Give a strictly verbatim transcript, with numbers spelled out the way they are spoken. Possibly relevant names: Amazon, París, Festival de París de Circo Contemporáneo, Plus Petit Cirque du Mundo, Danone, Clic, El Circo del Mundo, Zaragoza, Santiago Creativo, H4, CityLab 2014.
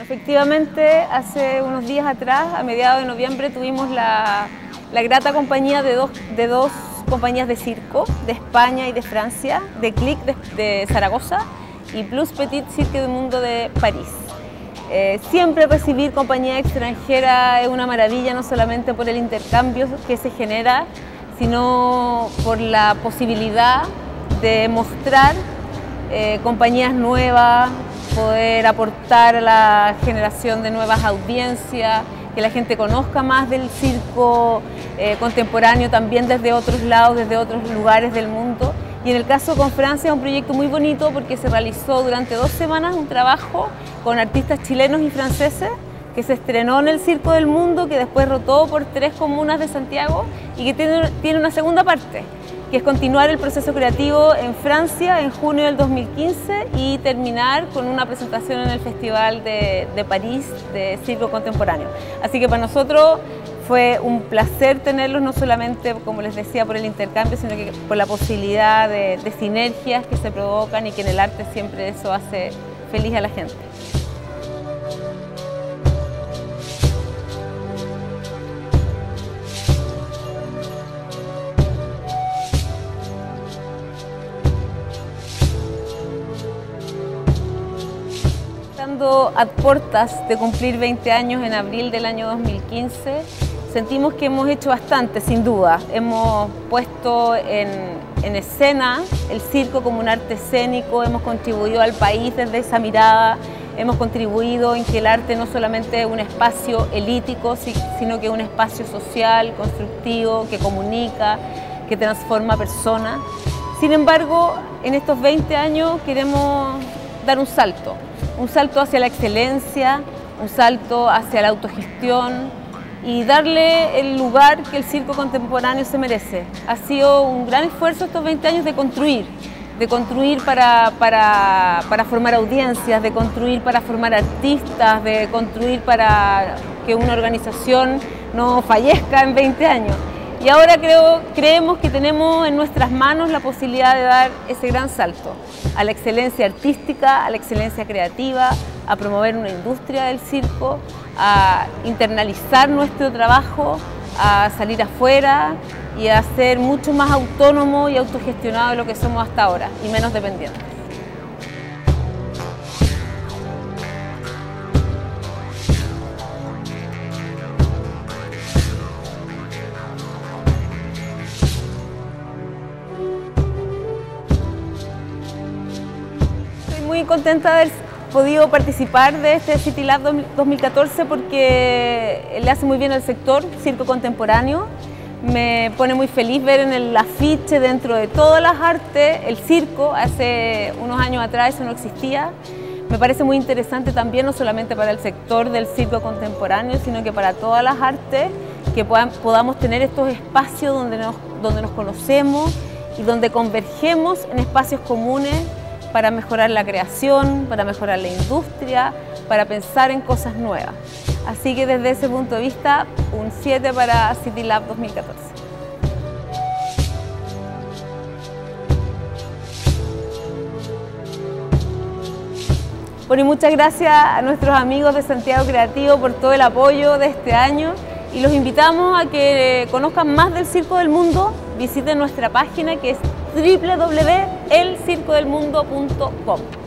Efectivamente, hace unos días atrás, a mediados de noviembre, tuvimos la, la grata compañía de dos, de dos compañías de circo, de España y de Francia, de Clic de, de Zaragoza y Plus Petit Cirque du Mundo de París. Eh, siempre recibir compañía extranjera es una maravilla, no solamente por el intercambio que se genera, sino por la posibilidad de mostrar eh, compañías nuevas, poder aportar a la generación de nuevas audiencias, que la gente conozca más del circo eh, contemporáneo también desde otros lados, desde otros lugares del mundo. Y en el caso con Francia es un proyecto muy bonito porque se realizó durante dos semanas un trabajo con artistas chilenos y franceses que se estrenó en el Circo del Mundo, que después rotó por tres comunas de Santiago y que tiene, tiene una segunda parte, que es continuar el proceso creativo en Francia en junio del dos mil quince y terminar con una presentación en el Festival de, de París de Circo Contemporáneo. Así que para nosotros fue un placer tenerlos, no solamente, como les decía, por el intercambio, sino que por la posibilidad de, de sinergias que se provocan y que en el arte siempre eso hace feliz a la gente. A puertas de cumplir veinte años en abril del año dos mil quince, sentimos que hemos hecho bastante, sin duda. Hemos puesto en, en escena el circo como un arte escénico, hemos contribuido al país desde esa mirada, hemos contribuido en que el arte no solamente es un espacio elítico, sino que es un espacio social, constructivo, que comunica, que transforma personas. Sin embargo, en estos veinte años queremos dar un salto. Un salto hacia la excelencia, un salto hacia la autogestión y darle el lugar que el circo contemporáneo se merece. Ha sido un gran esfuerzo estos veinte años de construir, de construir para, para, para formar audiencias, de construir para formar artistas, de construir para que una organización no fallezca en veinte años. Y ahora creo, creemos que tenemos en nuestras manos la posibilidad de dar ese gran salto a la excelencia artística, a la excelencia creativa, a promover una industria del circo, a internalizar nuestro trabajo, a salir afuera y a ser mucho más autónomo y autogestionado de lo que somos hasta ahora y menos dependientes. Contenta de haber podido participar de este CityLab dos mil catorce porque le hace muy bien al sector circo contemporáneo. Me pone muy feliz ver en el afiche dentro de todas las artes el circo. Hace unos años atrás eso no existía. Me parece muy interesante también, no solamente para el sector del circo contemporáneo, sino que para todas las artes, que puedan, podamos tener estos espacios donde nos, donde nos conocemos y donde convergemos en espacios comunes para mejorar la creación, para mejorar la industria, para pensar en cosas nuevas. Así que desde ese punto de vista, un siete para CityLab dos mil catorce. Bueno, y muchas gracias a nuestros amigos de Santiago Creativo por todo el apoyo de este año y los invitamos a que conozcan más del Circo del Mundo, visiten nuestra página que es doble u doble u doble u punto el circo del mundo punto com.